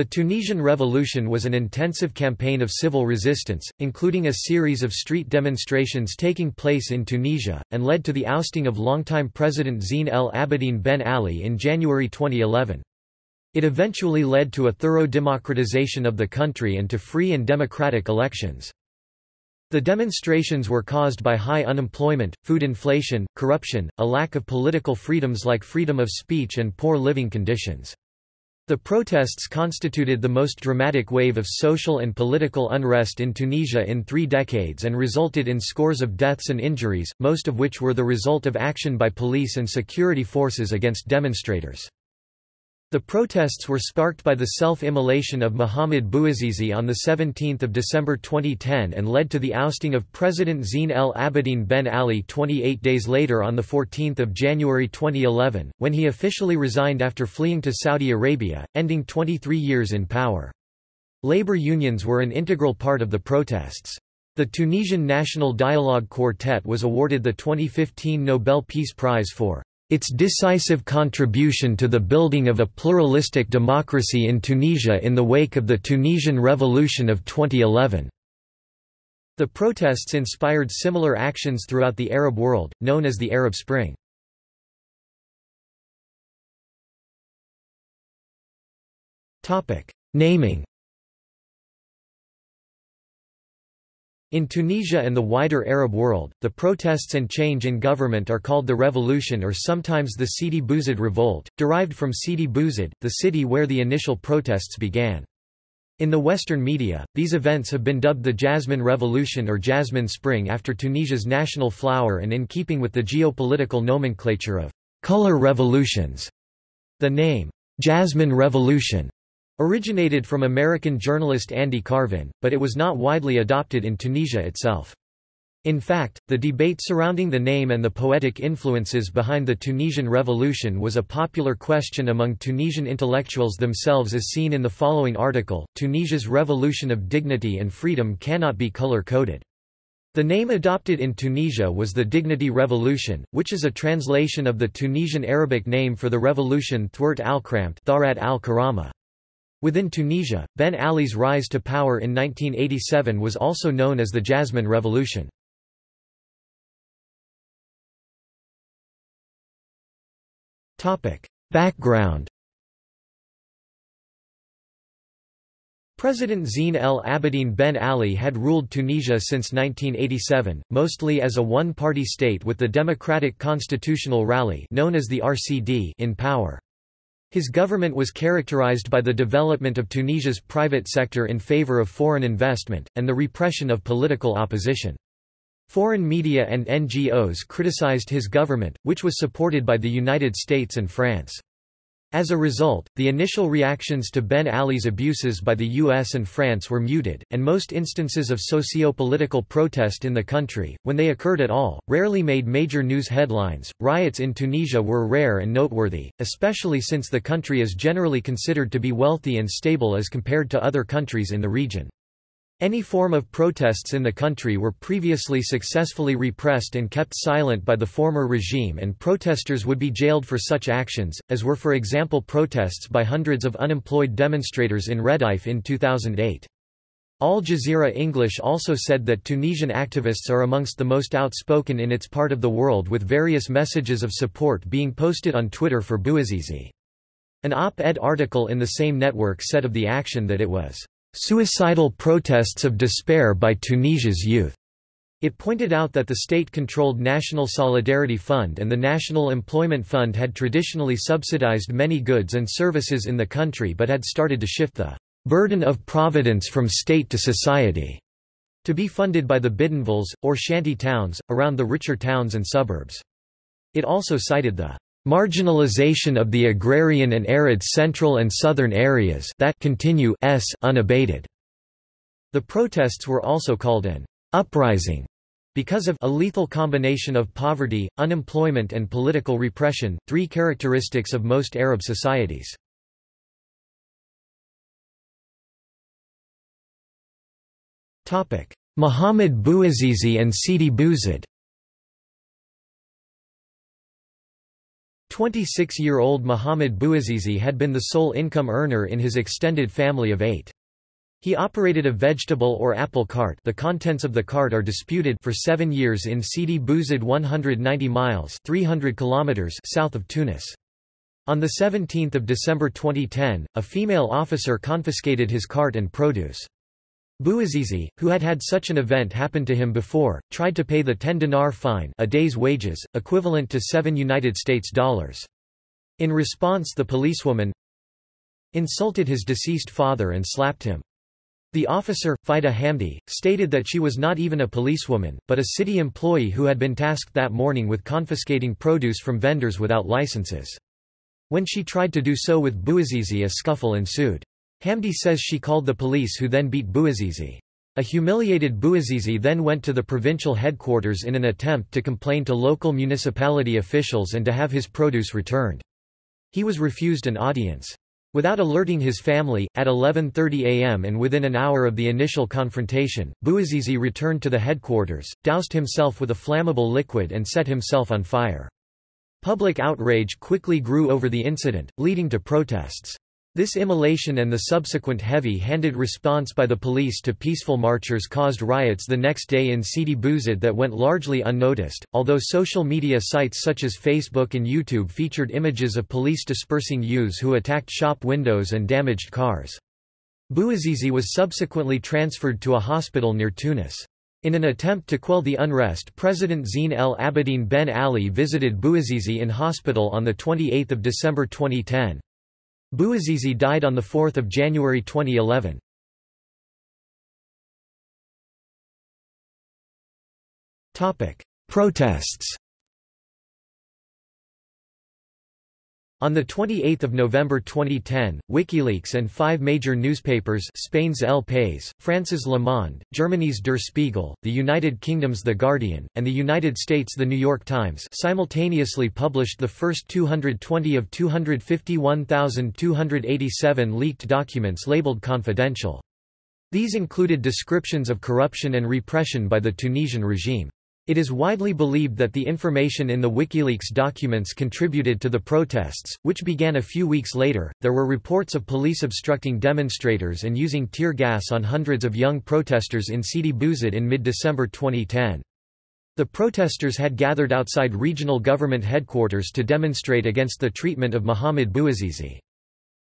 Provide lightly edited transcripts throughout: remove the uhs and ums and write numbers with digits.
The Tunisian Revolution was an intensive campaign of civil resistance, including a series of street demonstrations taking place in Tunisia, and led to the ousting of longtime President Zine El Abidine Ben Ali in January 2011. It eventually led to a thorough democratization of the country and to free and democratic elections. The demonstrations were caused by high unemployment, food inflation, corruption, a lack of political freedoms like freedom of speech, and poor living conditions. The protests constituted the most dramatic wave of social and political unrest in Tunisia in 3 decades and resulted in scores of deaths and injuries, most of which were the result of action by police and security forces against demonstrators. The protests were sparked by the self-immolation of Mohamed Bouazizi on 17 December 2010 and led to the ousting of President Zine El Abidine Ben Ali 28 days later on 14 January 2011, when he officially resigned after fleeing to Saudi Arabia, ending 23 years in power. Labor unions were an integral part of the protests. The Tunisian National Dialogue Quartet was awarded the 2015 Nobel Peace Prize for its decisive contribution to the building of a pluralistic democracy in Tunisia in the wake of the Tunisian Revolution of 2011. The protests inspired similar actions throughout the Arab world, known as the Arab Spring. Naming. In Tunisia and the wider Arab world, the protests and change in government are called the revolution or sometimes the Sidi Bouzid revolt, derived from Sidi Bouzid, the city where the initial protests began. In the Western media, these events have been dubbed the Jasmine Revolution or Jasmine Spring after Tunisia's national flower and in keeping with the geopolitical nomenclature of color revolutions. The name, Jasmine Revolution, originated from American journalist Andy Carvin, but it was not widely adopted in Tunisia itself. In fact, the debate surrounding the name and the poetic influences behind the Tunisian Revolution was a popular question among Tunisian intellectuals themselves, as seen in the following article: Tunisia's revolution of dignity and freedom cannot be color-coded. The name adopted in Tunisia was the Dignity Revolution, which is a translation of the Tunisian Arabic name for the revolution Thouart al-Karamt. Within Tunisia, Ben Ali's rise to power in 1987 was also known as the Jasmine Revolution. Background. President Zine El Abidine Ben Ali had ruled Tunisia since 1987, mostly as a one-party state with the Democratic Constitutional Rally, known as the RCD, in power. His government was characterized by the development of Tunisia's private sector in favor of foreign investment, and the repression of political opposition. Foreign media and NGOs criticized his government, which was supported by the United States and France. As a result, the initial reactions to Ben Ali's abuses by the US and France were muted, and most instances of socio-political protest in the country, when they occurred at all, rarely made major news headlines. Riots in Tunisia were rare and noteworthy, especially since the country is generally considered to be wealthy and stable as compared to other countries in the region. Any form of protests in the country were previously successfully repressed and kept silent by the former regime, and protesters would be jailed for such actions, as were for example protests by hundreds of unemployed demonstrators in Rediff in 2008. Al Jazeera English also said that Tunisian activists are amongst the most outspoken in its part of the world, with various messages of support being posted on Twitter for Bouazizi. An op-ed article in the same network said of the action that it was suicidal protests of despair by Tunisia's youth. It pointed out that the state-controlled National Solidarity Fund and the National Employment Fund had traditionally subsidized many goods and services in the country, but had started to shift the burden of providence from state to society to be funded by the bidonvilles, or shanty towns, around the richer towns and suburbs. It also cited the marginalization of the agrarian and arid central and southern areas that continue unabated. The protests were also called an uprising because of a lethal combination of poverty, unemployment, and political repression, three characteristics of most Arab societies. Mohamed Bouazizi and Sidi Bouzid. 26-year-old Mohamed Bouazizi had been the sole income earner in his extended family of 8. He operated a vegetable or apple cart, the contents of the cart are disputed, for 7 years in Sidi Bouzid, 190 miles (300 kilometers) south of Tunis. On 17 December 2010, a female officer confiscated his cart and produce. Bouazizi, who had had such an event happen to him before, tried to pay the 10-dinar fine, a day's wages, equivalent to $7 US. In response, the policewoman insulted his deceased father and slapped him. The officer, Fida Hamdi, stated that she was not even a policewoman, but a city employee who had been tasked that morning with confiscating produce from vendors without licenses. When she tried to do so with Bouazizi, a scuffle ensued. Hamdi says she called the police, who then beat Bouazizi. A humiliated Bouazizi then went to the provincial headquarters in an attempt to complain to local municipality officials and to have his produce returned. He was refused an audience. Without alerting his family, at 11:30 a.m. and within an hour of the initial confrontation, Bouazizi returned to the headquarters, doused himself with a flammable liquid and set himself on fire. Public outrage quickly grew over the incident, leading to protests. This immolation and the subsequent heavy-handed response by the police to peaceful marchers caused riots the next day in Sidi Bouzid that went largely unnoticed, although social media sites such as Facebook and YouTube featured images of police dispersing youths who attacked shop windows and damaged cars. Bouazizi was subsequently transferred to a hospital near Tunis. In an attempt to quell the unrest, President Zine El Abidine Ben Ali visited Bouazizi in hospital on 28 December 2010. Bouazizi died on 4 January 2011. Protests. On 28 November 2010, WikiLeaks and 5 major newspapers, Spain's El País, France's Le Monde, Germany's Der Spiegel, the United Kingdom's The Guardian, and the United States' The New York Times simultaneously published the first 220 of 251,287 leaked documents labeled confidential. These included descriptions of corruption and repression by the Tunisian regime. It is widely believed that the information in the WikiLeaks documents contributed to the protests, which began a few weeks later. There were reports of police obstructing demonstrators and using tear gas on hundreds of young protesters in Sidi Bouzid in mid-December 2010. The protesters had gathered outside regional government headquarters to demonstrate against the treatment of Mohamed Bouazizi.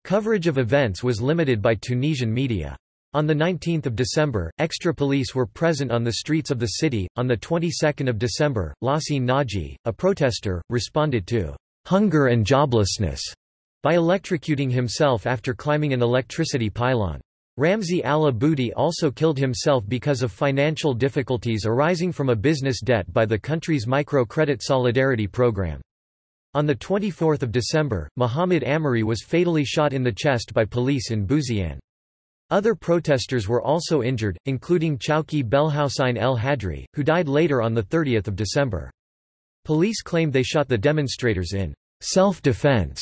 Coverage of events was limited by Tunisian media. On 19 December, extra police were present on the streets of the city. On 22 December, Lassine Naji, a protester, responded to hunger and joblessness by electrocuting himself after climbing an electricity pylon. Ramzi Al-Aboudi also killed himself because of financial difficulties arising from a business debt by the country's microcredit solidarity program. On 24 December, Mohamed Amari was fatally shot in the chest by police in Bouziane. Other protesters were also injured, including Chawki Belhousine El Hadri, who died later on 30 December. Police claimed they shot the demonstrators in self-defense.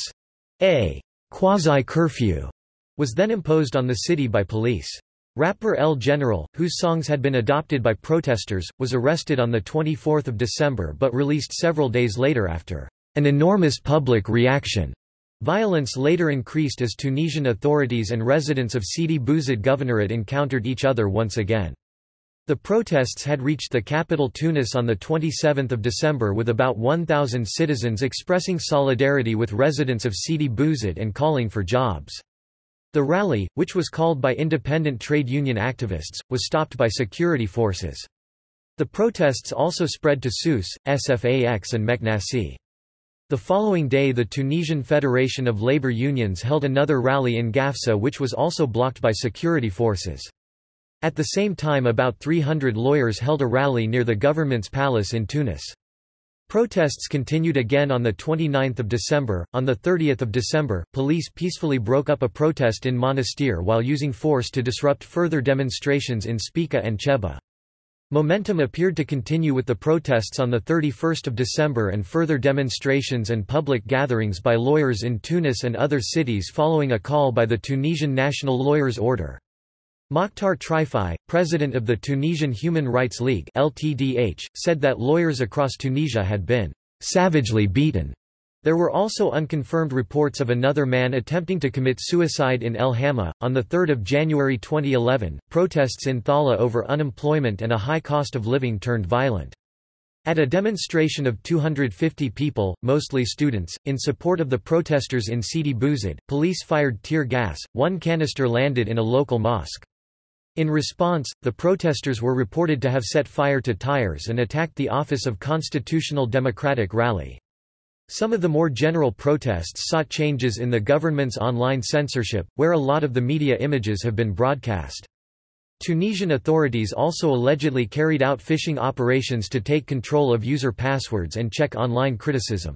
A quasi-curfew was then imposed on the city by police. Rapper El General, whose songs had been adopted by protesters, was arrested on 24 December but released several days later after an enormous public reaction. Violence later increased as Tunisian authorities and residents of Sidi Bouzid Governorate encountered each other once again. The protests had reached the capital Tunis on 27 December with about 1,000 citizens expressing solidarity with residents of Sidi Bouzid and calling for jobs. The rally, which was called by independent trade union activists, was stopped by security forces. The protests also spread to Sousse, Sfax and Meknasi. The following day, the Tunisian Federation of Labour Unions held another rally in Gafsa, which was also blocked by security forces. At the same time, about 300 lawyers held a rally near the government's palace in Tunis. Protests continued again on 29 December. On 30 December, police peacefully broke up a protest in Monastir while using force to disrupt further demonstrations in Spika and Cheba. Momentum appeared to continue with the protests on 31 December and further demonstrations and public gatherings by lawyers in Tunis and other cities following a call by the Tunisian National Lawyers' Order. Mokhtar Trifi, president of the Tunisian Human Rights League (LTDH), said that lawyers across Tunisia had been savagely beaten There were also unconfirmed reports of another man attempting to commit suicide in El Hama. On 3 January 2011, protests in Thala over unemployment and a high cost of living turned violent. At a demonstration of 250 people, mostly students, in support of the protesters in Sidi Bouzid, police fired tear gas, one canister landed in a local mosque. In response, the protesters were reported to have set fire to tires and attacked the office of Constitutional Democratic Rally. Some of the more general protests sought changes in the government's online censorship, where a lot of the media images have been broadcast. Tunisian authorities also allegedly carried out phishing operations to take control of user passwords and check online criticism.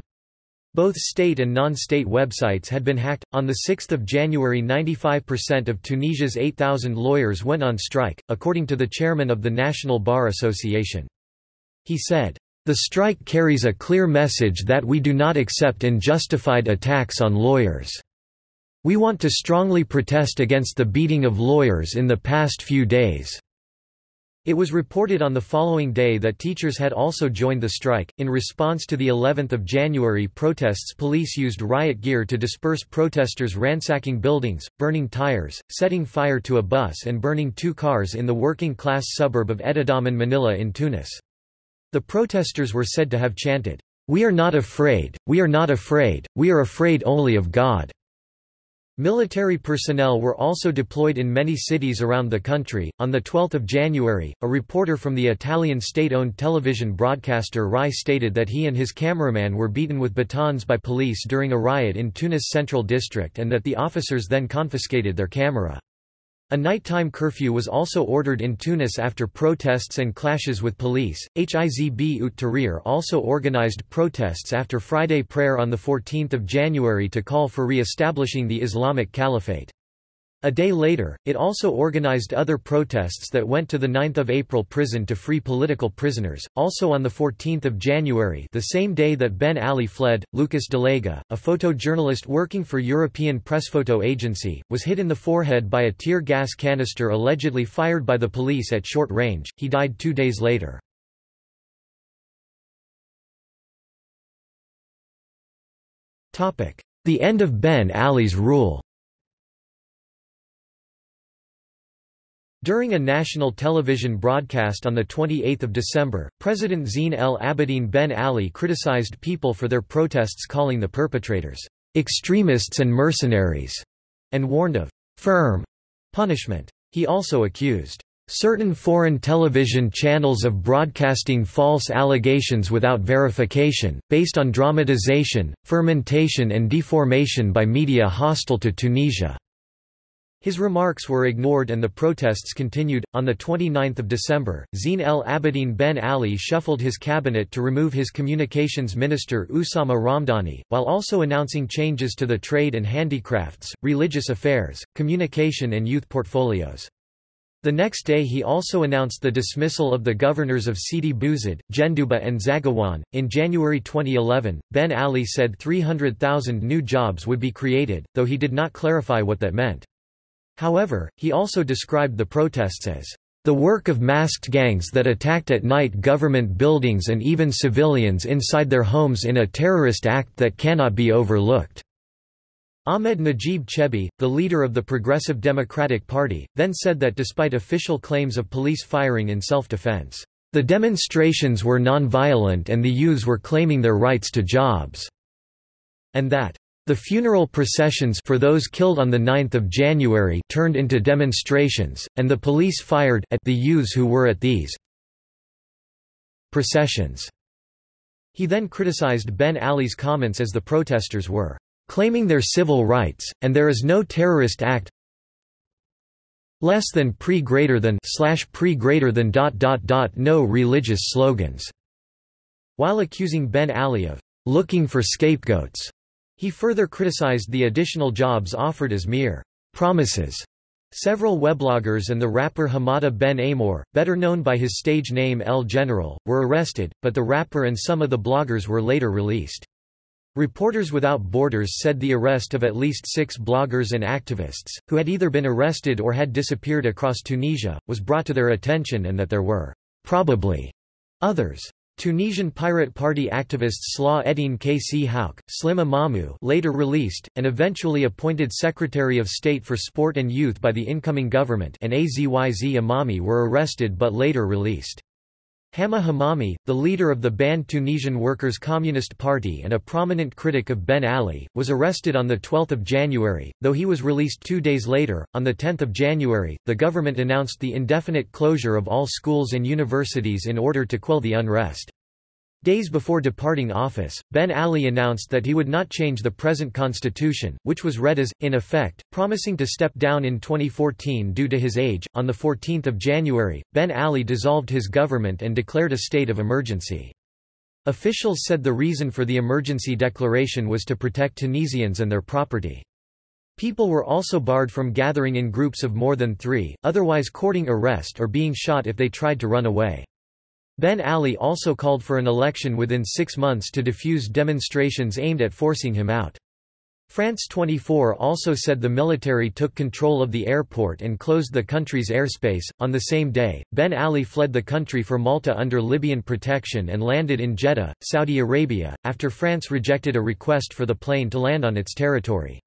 Both state and non-state websites had been hacked. On 6 January 95% of Tunisia's 8,000 lawyers went on strike, according to the chairman of the National Bar Association. He said, "The strike carries a clear message that we do not accept unjustified attacks on lawyers. We want to strongly protest against the beating of lawyers in the past few days." It was reported on the following day that teachers had also joined the strike. In response to the 11th of January protests, police used riot gear to disperse protesters, ransacking buildings, burning tires, setting fire to a bus and burning two cars in the working-class suburb of Etidamam, Manila in Tunis. The protesters were said to have chanted, "We are not afraid, we are not afraid, we are afraid only of God." Military personnel were also deployed in many cities around the country. On 12 January, a reporter from the Italian state-owned television broadcaster Rai stated that he and his cameraman were beaten with batons by police during a riot in Tunis Central District and that the officers then confiscated their camera. A nighttime curfew was also ordered in Tunis after protests and clashes with police. Hizb ut Tahrir also organized protests after Friday prayer on 14 January to call for re-establishing the Islamic Caliphate. A day later, it also organized other protests that went to the 9th of April prison to free political prisoners. Also on the 14th of January, the same day that Ben Ali fled, Lucas DeLega, a photojournalist working for European Press Photo Agency, was hit in the forehead by a tear gas canister allegedly fired by the police at short range. He died 2 days later. Topic: The end of Ben Ali's rule. During a national television broadcast on 28 December, President Zine El Abidine Ben Ali criticized people for their protests, calling the perpetrators "extremists and mercenaries," and warned of "firm" punishment. He also accused certain foreign television channels of broadcasting false allegations without verification, based on dramatization, fermentation and deformation by media hostile to Tunisia. His remarks were ignored and the protests continued. On 29 December, Zine El Abidine Ben Ali shuffled his cabinet to remove his communications minister Usama Ramdani, while also announcing changes to the trade and handicrafts, religious affairs, communication and youth portfolios. The next day he also announced the dismissal of the governors of Sidi Bouzid, Genduba and Zagawan. In January 2011, Ben Ali said 300,000 new jobs would be created, though he did not clarify what that meant. However, he also described the protests as the work of masked gangs that attacked at night government buildings and even civilians inside their homes in a terrorist act that cannot be overlooked. Ahmed Najib Chebi, the leader of the Progressive Democratic Party, then said that despite official claims of police firing in self-defense, the demonstrations were non-violent and the youths were claiming their rights to jobs, and that the funeral processions for those killed on 9 January turned into demonstrations, and the police fired at the youths who were at these processions. He then criticized Ben Ali's comments as the protesters were claiming their civil rights, and there is no terrorist act less than pre greater than no religious slogans, while accusing Ben Ali of looking for scapegoats. He further criticized the additional jobs offered as mere promises. Several webloggers and the rapper Hamada Ben Amor, better known by his stage name El General, were arrested, but the rapper and some of the bloggers were later released. Reporters Without Borders said the arrest of at least 6 bloggers and activists, who had either been arrested or had disappeared across Tunisia, was brought to their attention and that there were probably others. Tunisian Pirate Party activists Slah Eddine Ksiahou, Slim Imami, later released and eventually appointed Secretary of State for Sport and Youth by the incoming government, and Azyz Imami were arrested but later released. Hama Hamami, the leader of the banned Tunisian Workers' Communist Party and a prominent critic of Ben Ali, was arrested on 12 January, though he was released 2 days later. On 10 January, the government announced the indefinite closure of all schools and universities in order to quell the unrest. Days before departing office, Ben Ali announced that he would not change the present constitution, which was read as, in effect, promising to step down in 2014 due to his age. On 14 January, Ben Ali dissolved his government and declared a state of emergency. Officials said the reason for the emergency declaration was to protect Tunisians and their property. People were also barred from gathering in groups of more than three, otherwise courting arrest or being shot if they tried to run away. Ben Ali also called for an election within 6 months to defuse demonstrations aimed at forcing him out. France 24 also said the military took control of the airport and closed the country's airspace. On the same day, Ben Ali fled the country for Malta under Libyan protection and landed in Jeddah, Saudi Arabia, after France rejected a request for the plane to land on its territory.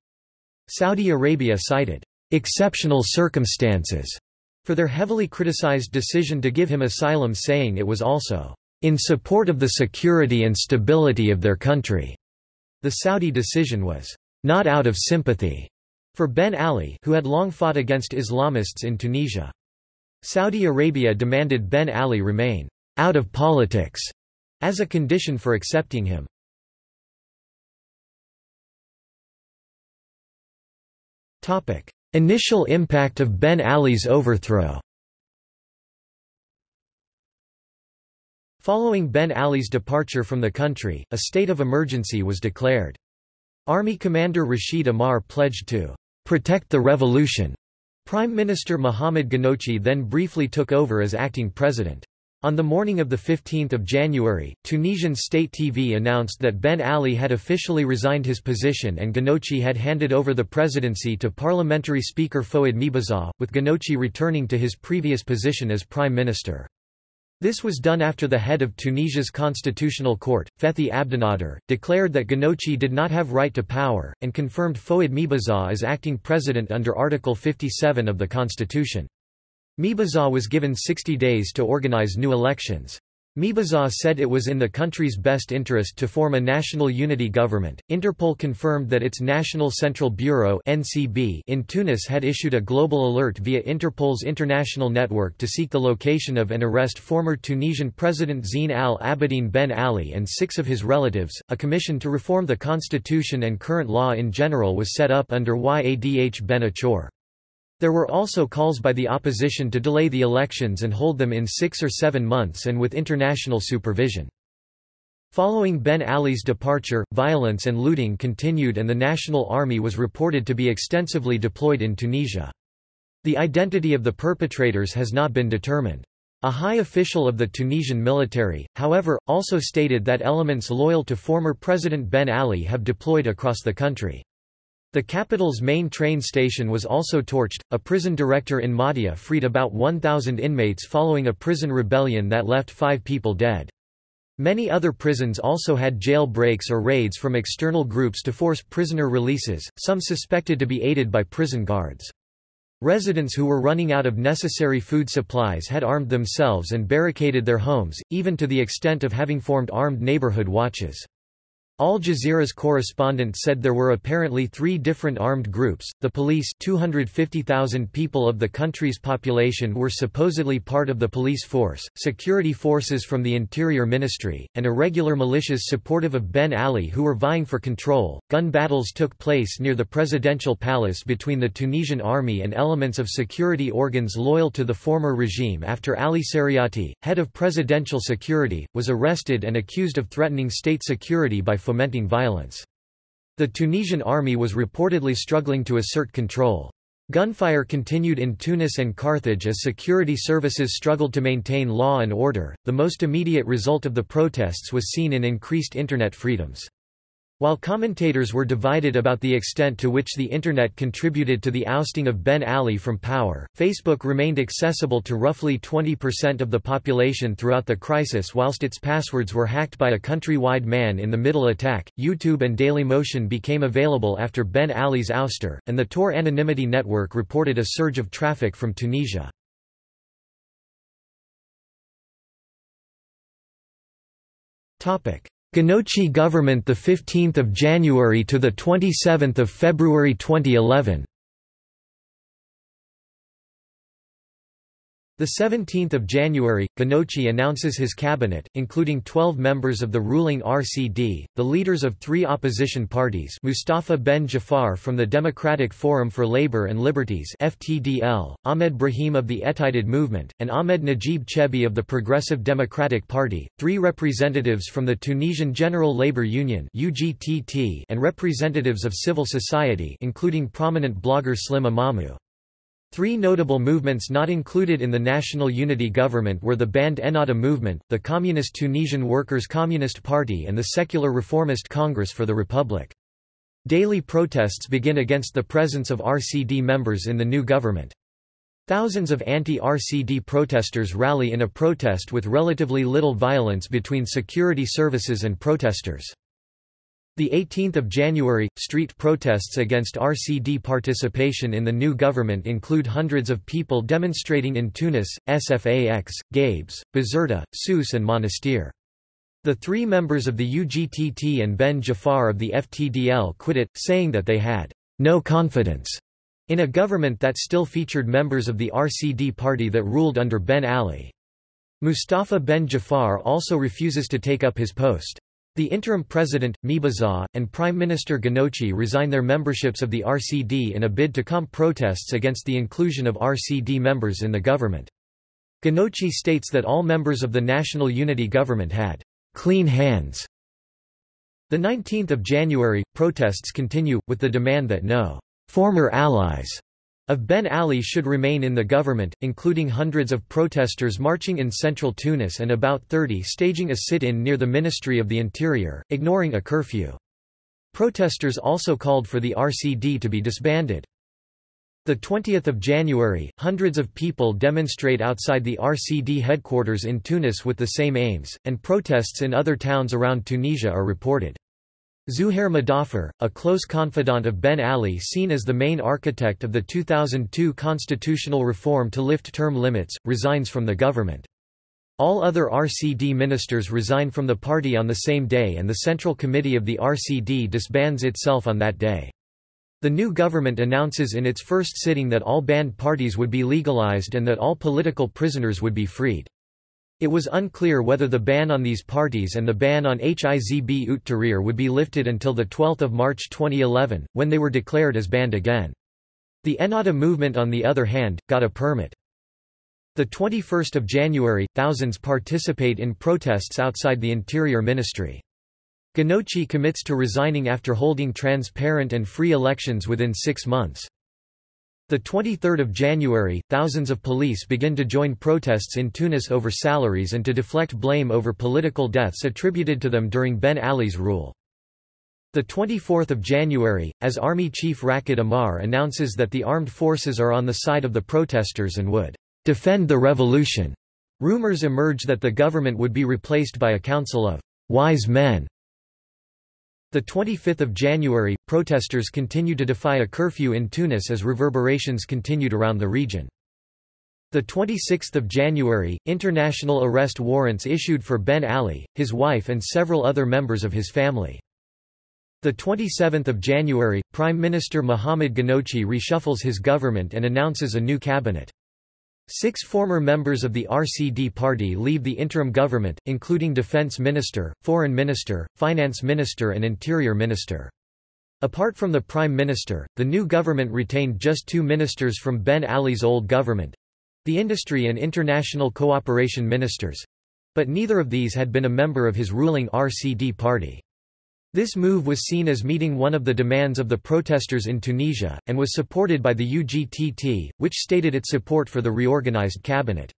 Saudi Arabia cited exceptional circumstances for their heavily criticized decision to give him asylum, saying it was also in support of the security and stability of their country. The Saudi decision was not out of sympathy for Ben Ali, who had long fought against Islamists in Tunisia. Saudi Arabia demanded Ben Ali remain out of politics as a condition for accepting him. Initial impact of Ben Ali's overthrow. Following Ben Ali's departure from the country, a state of emergency was declared. Army commander Rachid Ammar pledged to protect the revolution. Prime Minister Mohamed Ghannouchi then briefly took over as acting president. On the morning of 15 January, Tunisian state TV announced that Ben Ali had officially resigned his position and Ghannouchi had handed over the presidency to parliamentary speaker Fouad Mebazaa, with Ghannouchi returning to his previous position as prime minister. This was done after the head of Tunisia's constitutional court, Fethi Abdenader, declared that Ghannouchi did not have right to power, and confirmed Fouad Mebazaa as acting president under Article 57 of the constitution. Mebazaa was given 60 days to organize new elections. Mebazaa said it was in the country's best interest to form a national unity government. Interpol confirmed that its National Central Bureau (NCB) in Tunis had issued a global alert via Interpol's international network to seek the location of and arrest former Tunisian President Zine El Abidine Ben Ali and 6 of his relatives. A commission to reform the constitution and current law in general was set up under Yadh Ben Achor. There were also calls by the opposition to delay the elections and hold them in 6 or 7 months and with international supervision. Following Ben Ali's departure, violence and looting continued and the National Army was reported to be extensively deployed in Tunisia. The identity of the perpetrators has not been determined. A high official of the Tunisian military, however, also stated that elements loyal to former President Ben Ali have deployed across the country. The capital's main train station was also torched. A prison director in Mahdia freed about 1,000 inmates following a prison rebellion that left 5 people dead. Many other prisons also had jail breaks or raids from external groups to force prisoner releases, some suspected to be aided by prison guards. Residents who were running out of necessary food supplies had armed themselves and barricaded their homes, even to the extent of having formed armed neighborhood watches. Al Jazeera's correspondent said there were apparently 3 different armed groups. The police, 250,000 people of the country's population were supposedly part of the police force, security forces from the Interior Ministry, and irregular militias supportive of Ben Ali who were vying for control. Gun battles took place near the presidential palace between the Tunisian army and elements of security organs loyal to the former regime after Ali Seriati, head of presidential security, was arrested and accused of threatening state security by fomenting violence. The Tunisian army was reportedly struggling to assert control. Gunfire continued in Tunis and Carthage as security services struggled to maintain law and order. The most immediate result of the protests was seen in increased internet freedoms. While commentators were divided about the extent to which the Internet contributed to the ousting of Ben Ali from power, Facebook remained accessible to roughly 20% of the population throughout the crisis whilst its passwords were hacked by a countrywide man-in-the-middle attack. YouTube and Dailymotion became available after Ben Ali's ouster, and the Tor anonymity network reported a surge of traffic from Tunisia. Ghannouchi government, the 15th of January to the 27th of February 2011. The 17th of January, Ghannouchi announces his cabinet, including 12 members of the ruling RCD, the leaders of three opposition parties: Mustafa Ben Jaffar from the Democratic Forum for Labour and Liberties (FTDL), Ahmed Brahim of the Etihad Movement, and Ahmed Najib Chebi of the Progressive Democratic Party, three representatives from the Tunisian General Labour Union (UGTT), and representatives of civil society, including prominent blogger Slim Imami. Three notable movements not included in the National Unity Government were the Band Ennahda Movement, the Communist Tunisian Workers' Communist Party and the Secular Reformist Congress for the Republic. Daily protests begin against the presence of RCD members in the new government. Thousands of anti-RCD protesters rally in a protest with relatively little violence between security services and protesters. The 18th of January, street protests against RCD participation in the new government include hundreds of people demonstrating in Tunis, Sfax, Gabes, Bizerta, Sousse and Monastir. The three members of the UGTT and Ben Jaffar of the FTDL quit it, saying that they had no confidence in a government that still featured members of the RCD party that ruled under Ben Ali. Mustafa Ben Jaffar also refuses to take up his post. The interim president, Mebazaa, and Prime Minister Ghannouchi resign their memberships of the RCD in a bid to calm protests against the inclusion of RCD members in the government. Ghannouchi states that all members of the National Unity Government had clean hands. The 19th of January, protests continue, with the demand that no former allies of Ben Ali should remain in the government, including hundreds of protesters marching in central Tunis and about 30 staging a sit-in near the Ministry of the Interior, ignoring a curfew. Protesters also called for the RCD to be disbanded. The 20th of January, hundreds of people demonstrate outside the RCD headquarters in Tunis with the same aims, and protests in other towns around Tunisia are reported. Zouhair Madaffer, a close confidant of Ben Ali seen as the main architect of the 2002 constitutional reform to lift term limits, resigns from the government. All other RCD ministers resign from the party on the same day and the Central Committee of the RCD disbands itself on that day. The new government announces in its first sitting that all banned parties would be legalized and that all political prisoners would be freed. It was unclear whether the ban on these parties and the ban on Hizb ut Tahrir would be lifted until 12 March 2011, when they were declared as banned again. The Ennahda movement, on the other hand, got a permit. 21 January, thousands participate in protests outside the Interior Ministry. Ghannouchi commits to resigning after holding transparent and free elections within 6 months. 23 January, thousands of police begin to join protests in Tunis over salaries and to deflect blame over political deaths attributed to them during Ben Ali's rule. 24 January, as Army Chief Rachid Ammar announces that the armed forces are on the side of the protesters and would defend the revolution, rumors emerge that the government would be replaced by a council of wise men. 25 January, protesters continue to defy a curfew in Tunis as reverberations continued around the region. 26 January, international arrest warrants issued for Ben Ali, his wife and several other members of his family. 27 January, Prime Minister Mohamed Ghannouchi reshuffles his government and announces a new cabinet. 6 former members of the RCD party leave the interim government, including Defense Minister, Foreign Minister, Finance Minister and Interior Minister. Apart from the Prime Minister, the new government retained just 2 ministers from Ben Ali's old government—the Industry and International Cooperation Ministers—but neither of these had been a member of his ruling RCD party. This move was seen as meeting one of the demands of the protesters in Tunisia, and was supported by the UGTT, which stated its support for the reorganized cabinet.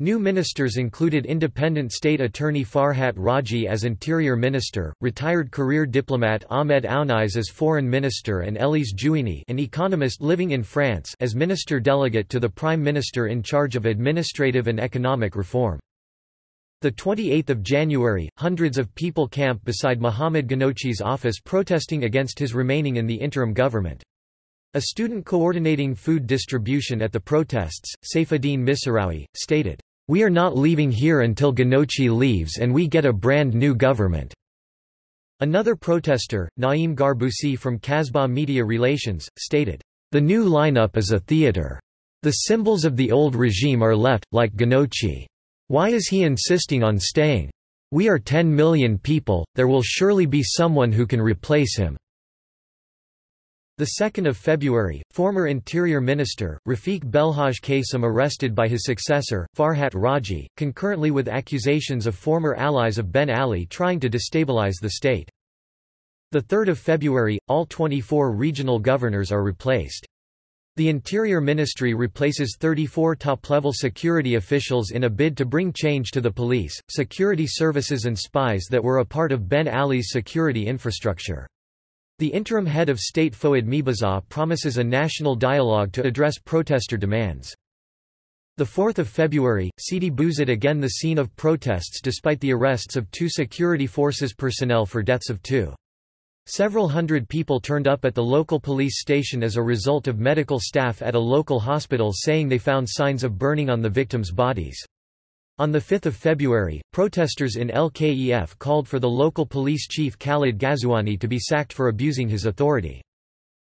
New ministers included independent state attorney Farhat Raji as interior minister, retired career diplomat Ahmed Ounaies as foreign minister and Elyes Jouini, an economist living in France, as minister delegate to the prime minister in charge of administrative and economic reform. 28 January, hundreds of people camped beside Mohamed Ghannouchi's office protesting against his remaining in the interim government. A student coordinating food distribution at the protests, Saifedeen Misraoui, stated, "We are not leaving here until Ghannouchi leaves and we get a brand new government." Another protester, Naeem Garboussi from Kasbah Media Relations, stated, "The new lineup is a theater. The symbols of the old regime are left, like Ghannouchi. Why is he insisting on staying? We are 10 million people, there will surely be someone who can replace him." 2 February, former Interior Minister, Rafiq Belhaj Qasim arrested by his successor, Farhat Raji, concurrently with accusations of former allies of Ben Ali trying to destabilize the state. 3 February, all 24 regional governors are replaced. The Interior Ministry replaces 34 top-level security officials in a bid to bring change to the police, security services and spies that were a part of Ben Ali's security infrastructure. The interim head of state Fouad Mebazaa promises a national dialogue to address protester demands. 4 February, Sidi Bouzid again the scene of protests despite the arrests of 2 security forces personnel for deaths of 2. Several hundred people turned up at the local police station as a result of medical staff at a local hospital saying they found signs of burning on the victims' bodies. On 5 February, protesters in LKEF called for the local police chief Khalid Ghazouani to be sacked for abusing his authority.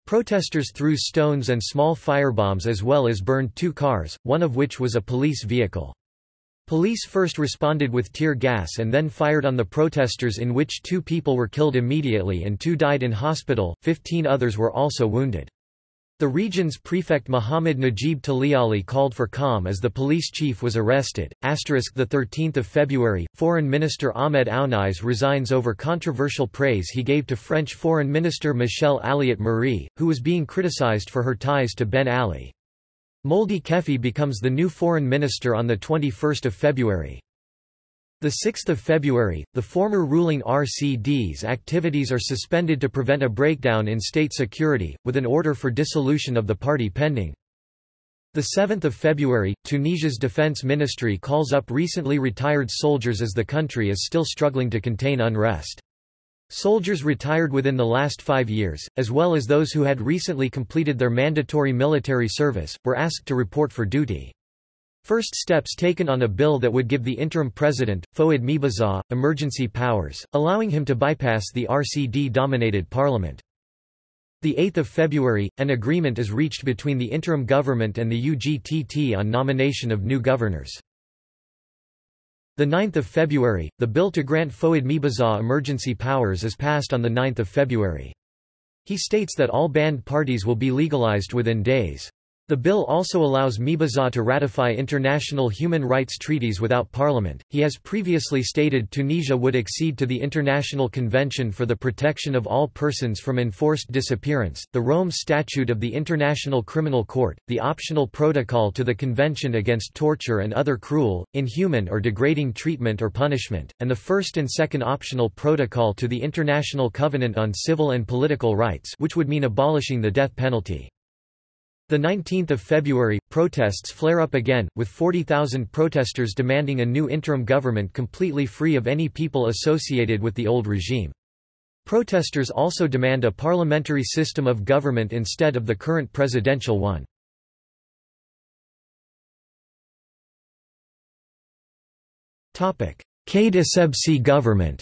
Protesters threw stones and small firebombs as well as burned 2 cars, one of which was a police vehicle. Police first responded with tear gas and then fired on the protesters, in which 2 people were killed immediately and 2 died in hospital, 15 others were also wounded. The region's prefect Mohamed Najib Chebi called for calm as the police chief was arrested. 13 February, Foreign Minister Ahmed Ounaies resigns over controversial praise he gave to French Foreign Minister Michel Alliot-Marie, who was being criticized for her ties to Ben Ali. Moldi Kefi becomes the new foreign minister on 21 February. 6 February, the former ruling RCD's activities are suspended to prevent a breakdown in state security, with an order for dissolution of the party pending. 7 February, Tunisia's defense ministry calls up recently retired soldiers as the country is still struggling to contain unrest. Soldiers retired within the last 5 years, as well as those who had recently completed their mandatory military service, were asked to report for duty. First steps taken on a bill that would give the interim president, Fouad Mebazaa, emergency powers, allowing him to bypass the RCD-dominated parliament. 8 February, an agreement is reached between the interim government and the UGTT on nomination of new governors. 9 February, the bill to grant Fouad Mebazaa emergency powers is passed on 9 February. He states that all banned parties will be legalized within days. The bill also allows Mebazaa to ratify international human rights treaties without parliament. He has previously stated Tunisia would accede to the International Convention for the Protection of All Persons from Enforced Disappearance, the Rome Statute of the International Criminal Court, the optional protocol to the Convention Against Torture and Other Cruel, Inhuman or Degrading Treatment or Punishment, and the first and second optional protocol to the International Covenant on Civil and Political Rights, which would mean abolishing the death penalty. 19 February, protests flare up again, with 40,000 protesters demanding a new interim government completely free of any people associated with the old regime. Protesters also demand a parliamentary system of government instead of the current presidential one. Caid Essebsi government.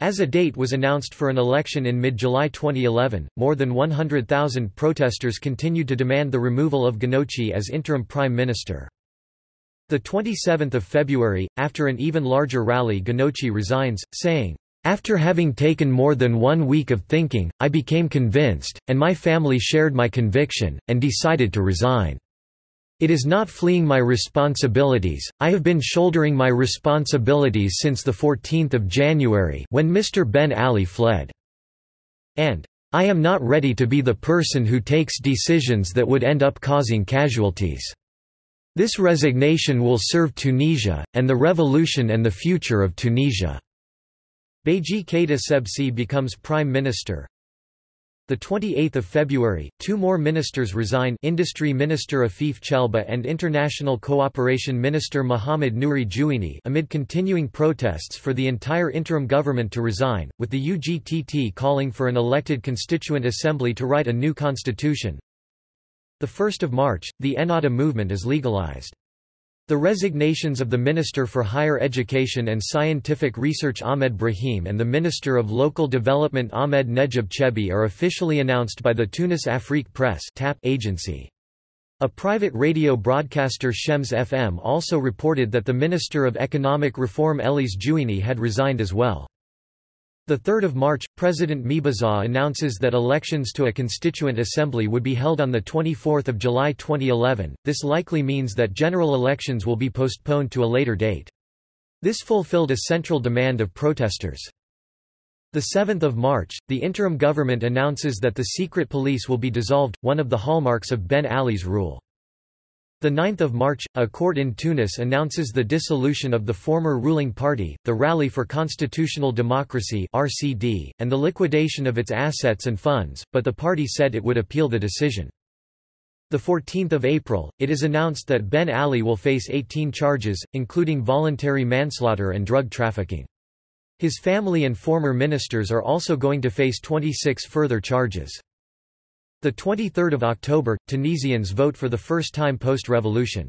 As a date was announced for an election in mid-July 2011, more than 100,000 protesters continued to demand the removal of Ghannouchi as interim prime minister. 27 February, after an even larger rally, Ghannouchi resigns, saying, "After having taken more than 1 week of thinking, I became convinced, and my family shared my conviction, and decided to resign. It is not fleeing my responsibilities, I have been shouldering my responsibilities since 14 January when Mr. Ben Ali fled. And I am not ready to be the person who takes decisions that would end up causing casualties. This resignation will serve Tunisia, and the revolution and the future of Tunisia." Beji Caid Essebsi becomes Prime Minister. 28 February, two more ministers resign: Industry Minister Afif Chelba and International Cooperation Minister Mohamed Nouri Jouini, amid continuing protests for the entire interim government to resign, with the UGTT calling for an elected constituent assembly to write a new constitution. 1 March, the Ennahda movement is legalized. The resignations of the Minister for Higher Education and Scientific Research Ahmed Brahim and the Minister of Local Development Ahmed Najib Chebi are officially announced by the Tunis Afrique Press agency. A private radio broadcaster Shems FM also reported that the Minister of Economic Reform Elyes Jouini had resigned as well. 3 March, President Mebazaa announces that elections to a constituent assembly would be held on 24 July 2011, this likely means that general elections will be postponed to a later date. This fulfilled a central demand of protesters. 7 March, the interim government announces that the secret police will be dissolved, one of the hallmarks of Ben Ali's rule. 9 March, a court in Tunis announces the dissolution of the former ruling party, the Rally for Constitutional Democracy (RCD), and the liquidation of its assets and funds, but the party said it would appeal the decision. 14 April, it is announced that Ben Ali will face 18 charges, including voluntary manslaughter and drug trafficking. His family and former ministers are also going to face 26 further charges. 23 October, Tunisians vote for the first time post-revolution.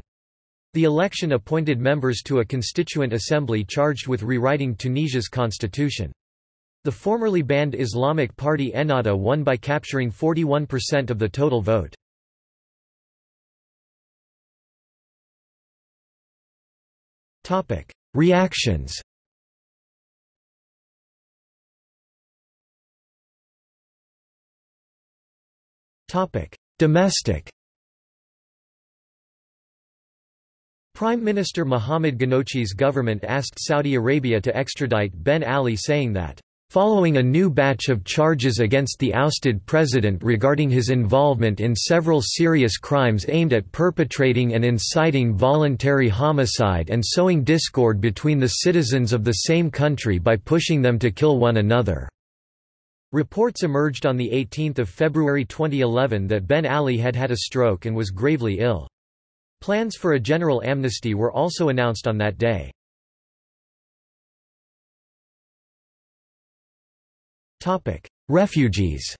The election appointed members to a constituent assembly charged with rewriting Tunisia's constitution. The formerly banned Islamic Party Ennahda won by capturing 41% of the total vote. Reactions. Domestic. Prime Minister Mohamed Ghannouchi's government asked Saudi Arabia to extradite Ben Ali, saying that, "...following a new batch of charges against the ousted president regarding his involvement in several serious crimes aimed at perpetrating and inciting voluntary homicide and sowing discord between the citizens of the same country by pushing them to kill one another." Reports emerged on 18 February 2011 that Ben Ali had had a stroke and was gravely ill. Plans for a general amnesty were also announced on that day. Refugees.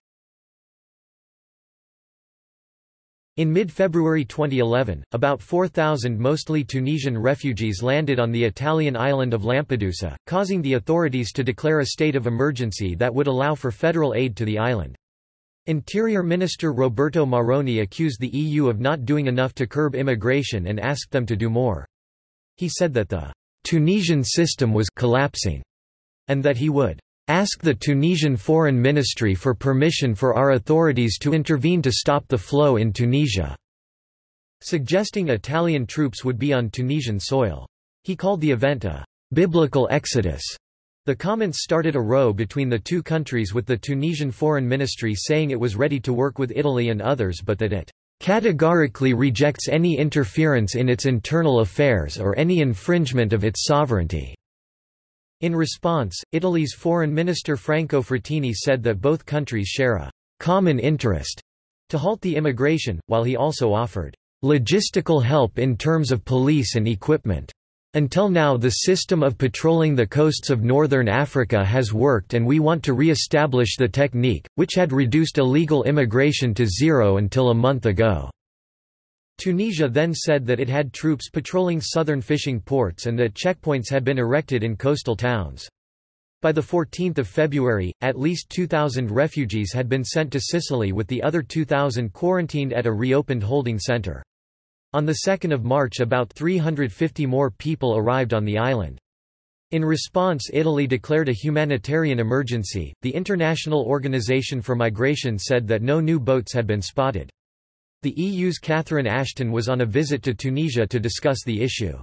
In mid-February 2011, about 4,000 mostly Tunisian refugees landed on the Italian island of Lampedusa, causing the authorities to declare a state of emergency that would allow for federal aid to the island. Interior Minister Roberto Maroni accused the EU of not doing enough to curb immigration and asked them to do more. He said that the Tunisian system was collapsing, and that he would ask the Tunisian Foreign Ministry for permission for our authorities to intervene to stop the flow in Tunisia," suggesting Italian troops would be on Tunisian soil. He called the event a "biblical exodus." The comments started a row between the two countries, with the Tunisian Foreign Ministry saying it was ready to work with Italy and others, but that it "categorically rejects any interference in its internal affairs or any infringement of its sovereignty." In response, Italy's Foreign Minister Franco Frattini said that both countries share a common interest to halt the immigration, while he also offered logistical help in terms of police and equipment. Until now, the system of patrolling the coasts of northern Africa has worked, and we want to re-establish the technique, which had reduced illegal immigration to zero until a month ago. Tunisia then said that it had troops patrolling southern fishing ports and that checkpoints had been erected in coastal towns. By 14 February, at least 2,000 refugees had been sent to Sicily, with the other 2,000 quarantined at a reopened holding center. On 2 March, about 350 more people arrived on the island. In response, Italy declared a humanitarian emergency. The International Organization for Migration said that no new boats had been spotted. The EU's Catherine Ashton was on a visit to Tunisia to discuss the issue.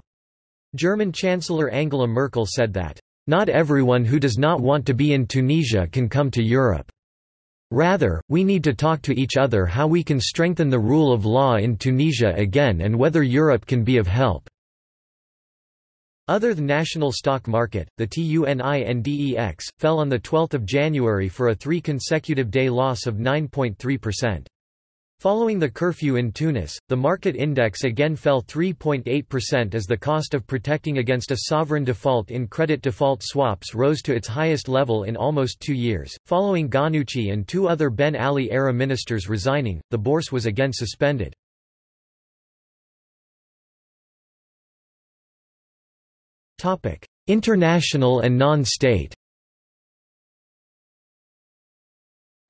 German Chancellor Angela Merkel said that, "Not everyone who does not want to be in Tunisia can come to Europe." Rather, we need to talk to each other how we can strengthen the rule of law in Tunisia again and whether Europe can be of help." Other than national stock market, the TUNINDEX, fell on 12 January for a 3 consecutive day loss of 9.3%. Following the curfew in Tunis, the market index again fell 3.8% as the cost of protecting against a sovereign default in credit default swaps rose to its highest level in almost 2 years. Following Ghannouchi and 2 other Ben Ali era ministers resigning, the bourse was again suspended. Topic: International and non-state.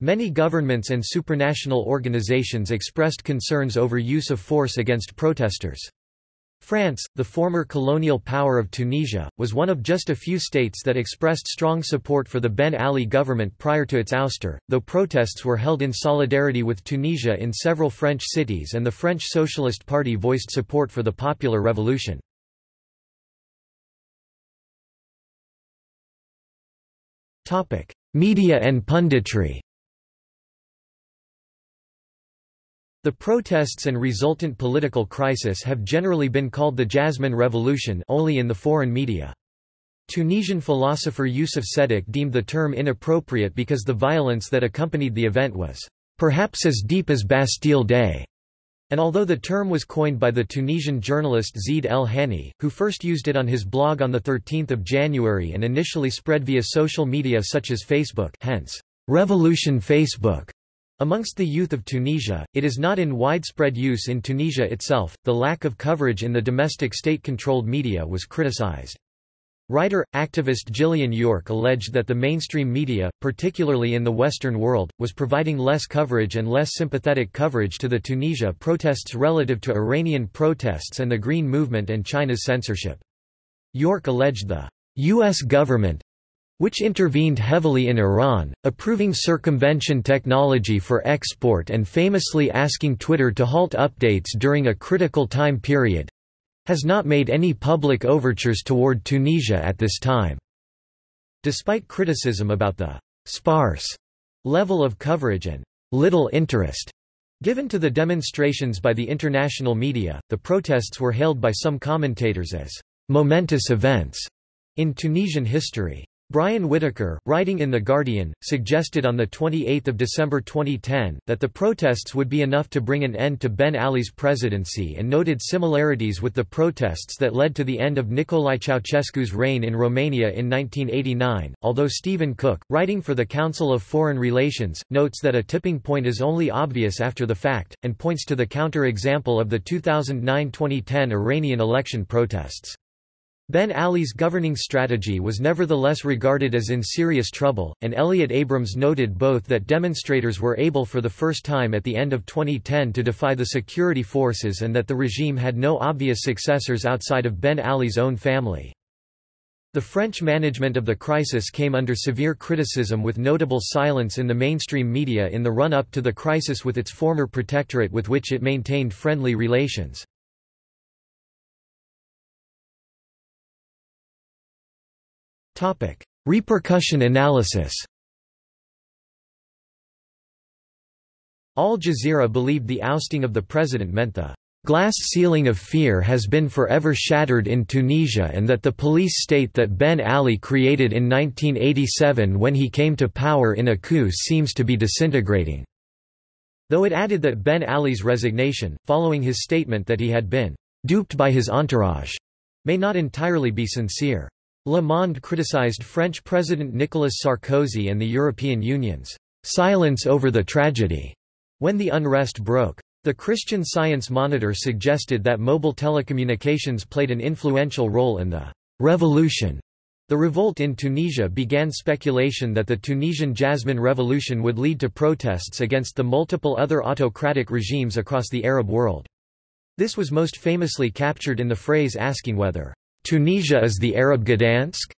Many governments and supranational organizations expressed concerns over use of force against protesters. France, the former colonial power of Tunisia, was one of just a few states that expressed strong support for the Ben Ali government prior to its ouster, though protests were held in solidarity with Tunisia in several French cities and the French Socialist Party voiced support for the Popular Revolution. Media and punditry. The protests and resultant political crisis have generally been called the Jasmine Revolution only in the foreign media. Tunisian philosopher Youssef Sedik deemed the term inappropriate because the violence that accompanied the event was perhaps as deep as Bastille Day. And although the term was coined by the Tunisian journalist Zine El Hani, who first used it on his blog on 13 January and initially spread via social media such as Facebook, hence Revolution Facebook. Amongst the youth of Tunisia, it is not in widespread use in Tunisia itself. The lack of coverage in the domestic state-controlled media was criticized. Writer, activist Gillian York alleged that the mainstream media, particularly in the Western world, was providing less coverage and less sympathetic coverage to the Tunisia protests relative to Iranian protests and the Green Movement and China's censorship. York alleged the U.S. government, which intervened heavily in Iran, approving circumvention technology for export and famously asking Twitter to halt updates during a critical time period, has not made any public overtures toward Tunisia at this time. Despite criticism about the sparse level of coverage and little interest given to the demonstrations by the international media, the protests were hailed by some commentators as momentous events in Tunisian history. Brian Whitaker, writing in The Guardian, suggested on 28 December 2010, that the protests would be enough to bring an end to Ben Ali's presidency and noted similarities with the protests that led to the end of Nicolae Ceaușescu's reign in Romania in 1989, although Stephen Cook, writing for the Council of Foreign Relations, notes that a tipping point is only obvious after the fact, and points to the counter-example of the 2009-2010 Iranian election protests. Ben Ali's governing strategy was nevertheless regarded as in serious trouble, and Elliot Abrams noted both that demonstrators were able for the first time at the end of 2010 to defy the security forces and that the regime had no obvious successors outside of Ben Ali's own family. The French management of the crisis came under severe criticism with notable silence in the mainstream media in the run-up to the crisis with its former protectorate with which it maintained friendly relations. Repercussion analysis. Al Jazeera believed the ousting of the president meant the glass ceiling of fear has been forever shattered in Tunisia and that the police state that Ben Ali created in 1987 when he came to power in a coup seems to be disintegrating. Though it added that Ben Ali's resignation, following his statement that he had been duped by his entourage, may not entirely be sincere. Le Monde criticized French President Nicolas Sarkozy and the European Union's silence over the tragedy when the unrest broke. The Christian Science Monitor suggested that mobile telecommunications played an influential role in the revolution. The revolt in Tunisia began speculation that the Tunisian Jasmine Revolution would lead to protests against the multiple other autocratic regimes across the Arab world. This was most famously captured in the phrase asking whether Tunisia is the Arab Gdansk?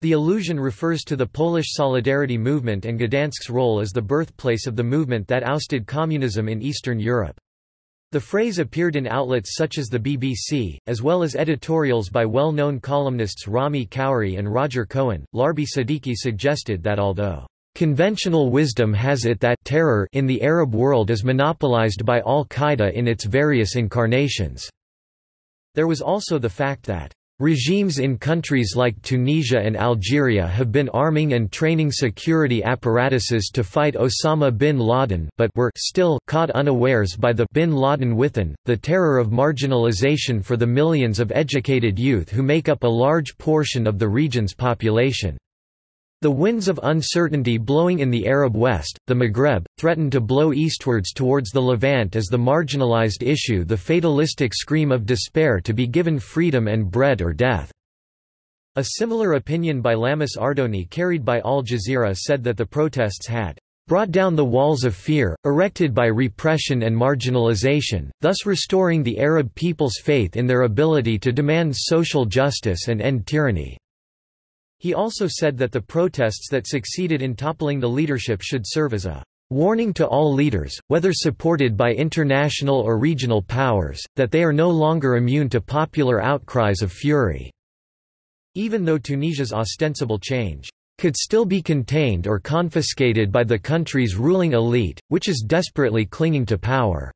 The allusion refers to the Polish Solidarity Movement and Gdansk's role as the birthplace of the movement that ousted communism in Eastern Europe. The phrase appeared in outlets such as the BBC, as well as editorials by well-known columnists Rami Kauri and Roger Cohen. Larbi Siddiqui suggested that although Conventional wisdom has it that terror in the Arab world is monopolized by al-Qaeda in its various incarnations. There was also the fact that regimes in countries like Tunisia and Algeria have been arming and training security apparatuses to fight Osama bin Laden, but were still caught unawares by the bin Laden within, the terror of marginalization for the millions of educated youth who make up a large portion of the region's population. The winds of uncertainty blowing in the Arab West, the Maghreb, threatened to blow eastwards towards the Levant as the marginalized issue the fatalistic scream of despair to be given freedom and bread or death. A similar opinion by Lamis Ardoni carried by Al Jazeera said that the protests had brought down the walls of fear, erected by repression and marginalization, thus restoring the Arab people's faith in their ability to demand social justice and end tyranny. He also said that the protests that succeeded in toppling the leadership should serve as a warning to all leaders, whether supported by international or regional powers, that they are no longer immune to popular outcries of fury. Even though Tunisia's ostensible change could still be contained or confiscated by the country's ruling elite, which is desperately clinging to power.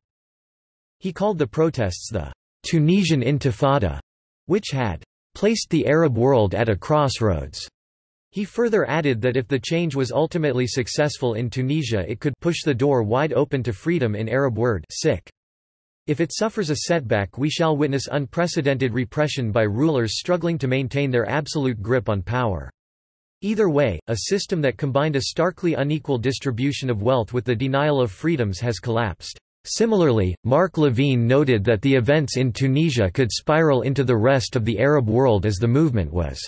He called the protests the Tunisian Intifada, which had placed the Arab world at a crossroads. He further added that if the change was ultimately successful in Tunisia, it could push the door wide open to freedom in Arab word sick. If it suffers a setback, we shall witness unprecedented repression by rulers struggling to maintain their absolute grip on power. Either way, a system that combined a starkly unequal distribution of wealth with the denial of freedoms has collapsed. Similarly, Mark Levine noted that the events in Tunisia could spiral into the rest of the Arab world as the movement was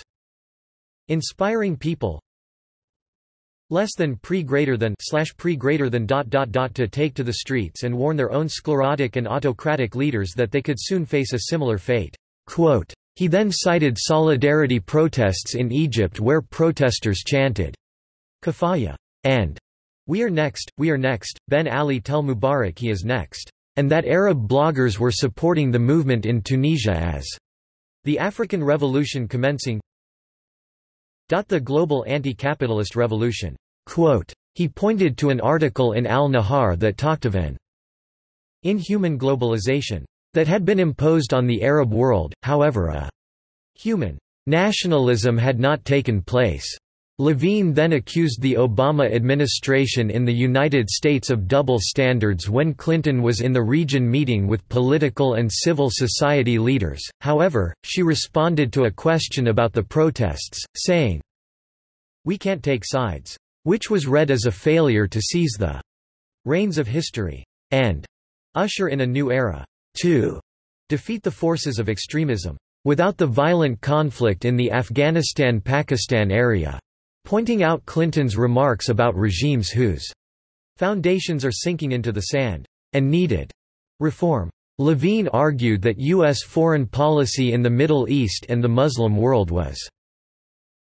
inspiring people less than pre greater than to take to the streets and warn their own sclerotic and autocratic leaders that they could soon face a similar fate. Quote, he then cited solidarity protests in Egypt where protesters chanted, Kafaya, and we are next, Ben Ali tell Mubarak he is next, and that Arab bloggers were supporting the movement in Tunisia as the African Revolution commencing. The global anti-capitalist revolution. Quote, he pointed to an article in Al-Nahar that talked of an inhuman globalization that had been imposed on the Arab world, however a human nationalism had not taken place. Levine then accused the Obama administration in the United States of double standards when Clinton was in the region meeting with political and civil society leaders. However, she responded to a question about the protests, saying, "We can't take sides," which was read as a failure to seize the reins of history and usher in a new era to defeat the forces of extremism without the violent conflict in the Afghanistan-Pakistan area. Pointing out Clinton's remarks about regimes whose foundations are sinking into the sand and needed reform. Levine argued that U.S. foreign policy in the Middle East and the Muslim world was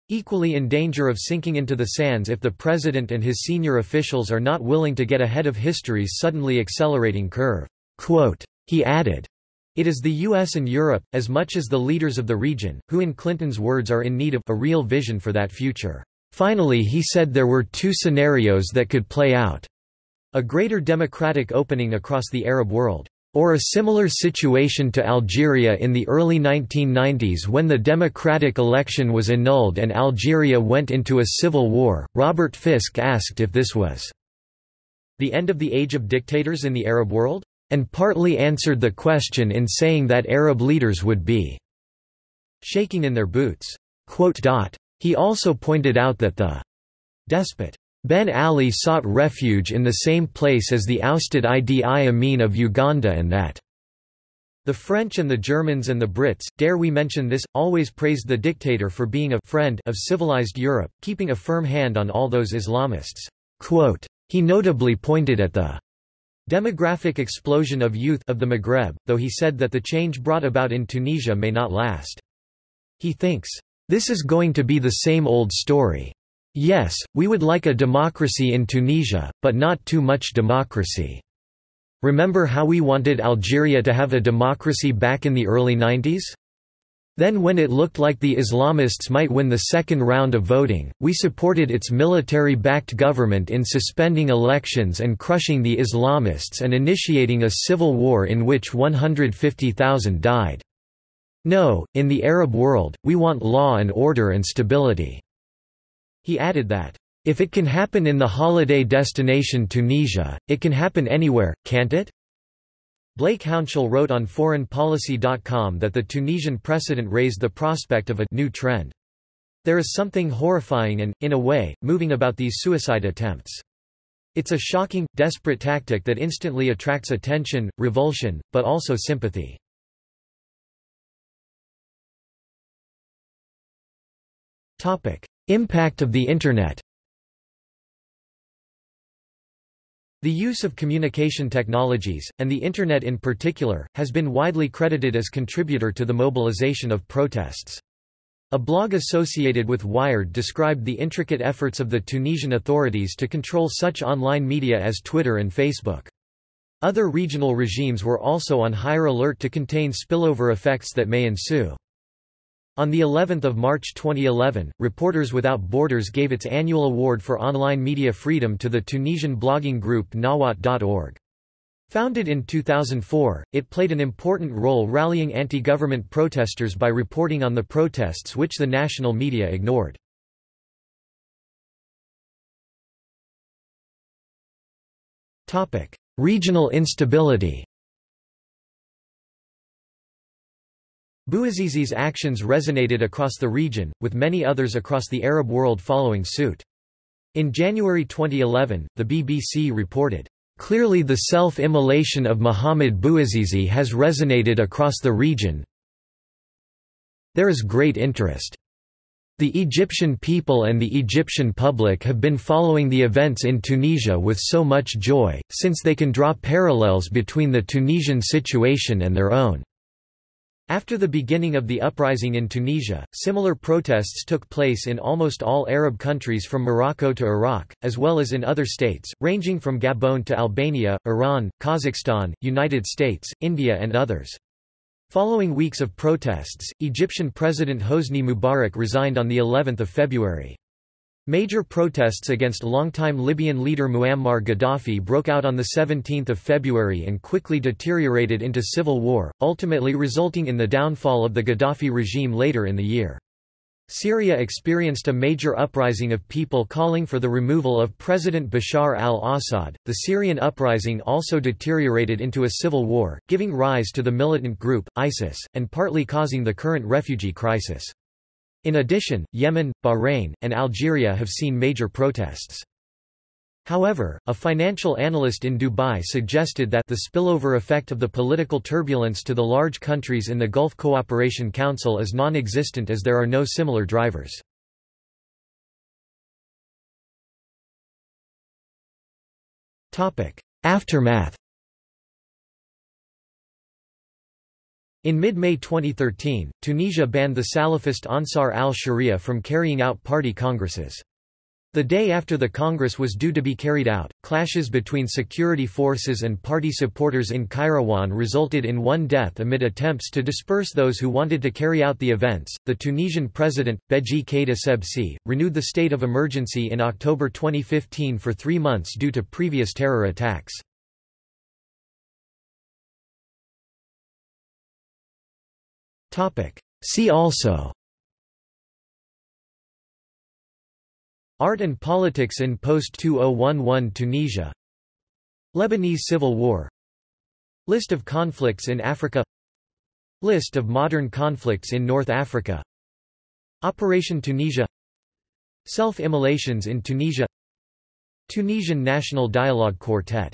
equally in danger of sinking into the sands if the president and his senior officials are not willing to get ahead of history's suddenly accelerating curve. Quote, he added, it is the U.S. and Europe, as much as the leaders of the region, who in Clinton's words are in need of a real vision for that future. Finally, he said there were two scenarios that could play out: a greater democratic opening across the Arab world, or a similar situation to Algeria in the early 1990s when the democratic election was annulled and Algeria went into a civil war. Robert Fisk asked if this was the end of the age of dictators in the Arab world, and partly answered the question in saying that Arab leaders would be shaking in their boots. Quote, he also pointed out that the despot Ben Ali sought refuge in the same place as the ousted Idi Amin of Uganda and that the French and the Germans and the Brits, dare we mention this, always praised the dictator for being a friend of civilized Europe, keeping a firm hand on all those Islamists. Quote, he notably pointed at the demographic explosion of youth of the Maghreb, though he said that the change brought about in Tunisia may not last. He thinks, this is going to be the same old story. Yes, we would like a democracy in Tunisia, but not too much democracy. Remember how we wanted Algeria to have a democracy back in the early 90s? Then when it looked like the Islamists might win the second round of voting, we supported its military-backed government in suspending elections and crushing the Islamists and initiating a civil war in which 150,000 died. No, in the Arab world, we want law and order and stability." He added that, "If it can happen in the holiday destination Tunisia, it can happen anywhere, can't it?" Blake Hounshell wrote on foreignpolicy.com that the Tunisian precedent raised the prospect of a new trend. There is something horrifying and, in a way, moving about these suicide attempts. It's a shocking, desperate tactic that instantly attracts attention, revulsion, but also sympathy. Impact of the Internet. The use of communication technologies, and the Internet in particular, has been widely credited as a contributor to the mobilization of protests. A blog associated with Wired described the intricate efforts of the Tunisian authorities to control such online media as Twitter and Facebook. Other regional regimes were also on higher alert to contain spillover effects that may ensue. On the 11th of March 2011, Reporters Without Borders gave its annual award for online media freedom to the Tunisian blogging group Nawat.org. Founded in 2004, it played an important role rallying anti-government protesters by reporting on the protests which the national media ignored. Topic: Regional instability. Bouazizi's actions resonated across the region, with many others across the Arab world following suit. In January 2011, the BBC reported, "Clearly the self-immolation of Mohamed Bouazizi has resonated across the region. There is great interest. The Egyptian people and the Egyptian public have been following the events in Tunisia with so much joy, since they can draw parallels between the Tunisian situation and their own." After the beginning of the uprising in Tunisia, similar protests took place in almost all Arab countries from Morocco to Iraq, as well as in other states, ranging from Gabon to Albania, Iran, Kazakhstan, United States, India and others. Following weeks of protests, Egyptian President Hosni Mubarak resigned on the 11th of February. Major protests against longtime Libyan leader Muammar Gaddafi broke out on 17 February and quickly deteriorated into civil war, ultimately resulting in the downfall of the Gaddafi regime later in the year. Syria experienced a major uprising of people calling for the removal of President Bashar al-Assad. The Syrian uprising also deteriorated into a civil war, giving rise to the militant group, ISIS, and partly causing the current refugee crisis. In addition, Yemen, Bahrain, and Algeria have seen major protests. However, a financial analyst in Dubai suggested that the spillover effect of the political turbulence to the large countries in the Gulf Cooperation Council is non-existent, as there are no similar drivers. Aftermath. In mid-May 2013, Tunisia banned the Salafist Ansar al-Sharia from carrying out party congresses. The day after the congress was due to be carried out, clashes between security forces and party supporters in Kairouan resulted in one death amid attempts to disperse those who wanted to carry out the events. The Tunisian president, Beji Caid Essebsi, renewed the state of emergency in October 2015 for 3 months due to previous terror attacks. See also: Art and politics in post-2011 Tunisia, Lebanese Civil War, List of conflicts in Africa, List of modern conflicts in North Africa, Operation Tunisia, Self-immolations in Tunisia, Tunisian National Dialogue Quartet.